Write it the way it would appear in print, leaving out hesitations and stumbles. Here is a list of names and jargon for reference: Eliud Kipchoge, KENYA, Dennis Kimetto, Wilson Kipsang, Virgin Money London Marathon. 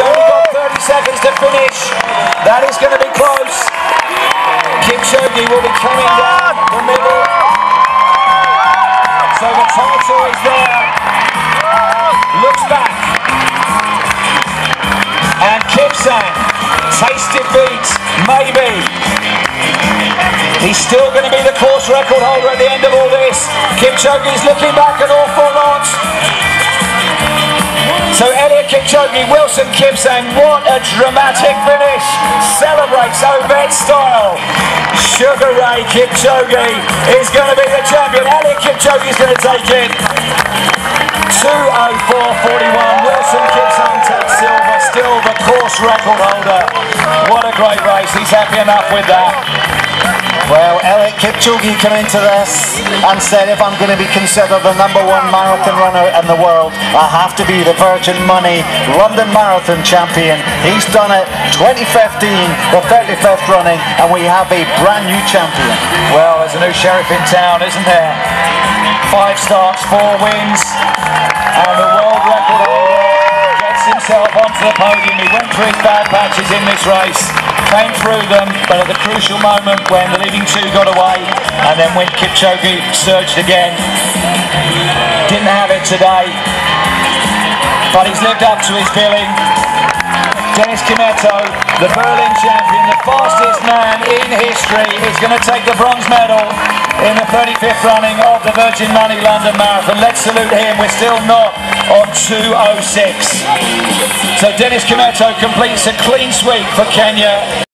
He's only got 30 seconds to finish. That is going to be close. Kipchoge will be coming down the middle. So the title is there. Looks back. And Kipsang, taste defeat, maybe. He's still going to be the course record holder at the end of all this. Kipchoge's looking back an awful lot. So Eliud Kipchoge, Wilson Kipsang, what a dramatic finish. Celebrates Obed style. Sugar Ray Kipchoge is going to be the champion. Eliud Kipchoge is going to take it. 2:04.41. Wilson Kipsang takes silver, still the course record holder. What a great race. He's happy enough with that. Well, Eliud Kipchoge came into this and said, if I'm going to be considered the #1 marathon runner in the world, I have to be the Virgin Money London Marathon champion. He's done it, 2015, the 35th running, and we have a brand new champion. Well, there's a new sheriff in town, isn't there? 5 starts, 4 wins, and the world record holder gets himself onto the podium. He went through his bad patches in this race. Came through them, but at the crucial moment when the leading two got away, and then when Kipchoge surged again, didn't have it today, but he's lived up to his billing. Dennis Kimetto, the Berlin champion, the fastest man in history, is going to take the bronze medal in the 35th running of the Virgin Money London Marathon. Let's salute him. We're still not on 2:06. So Dennis Kimetto completes a clean sweep for Kenya.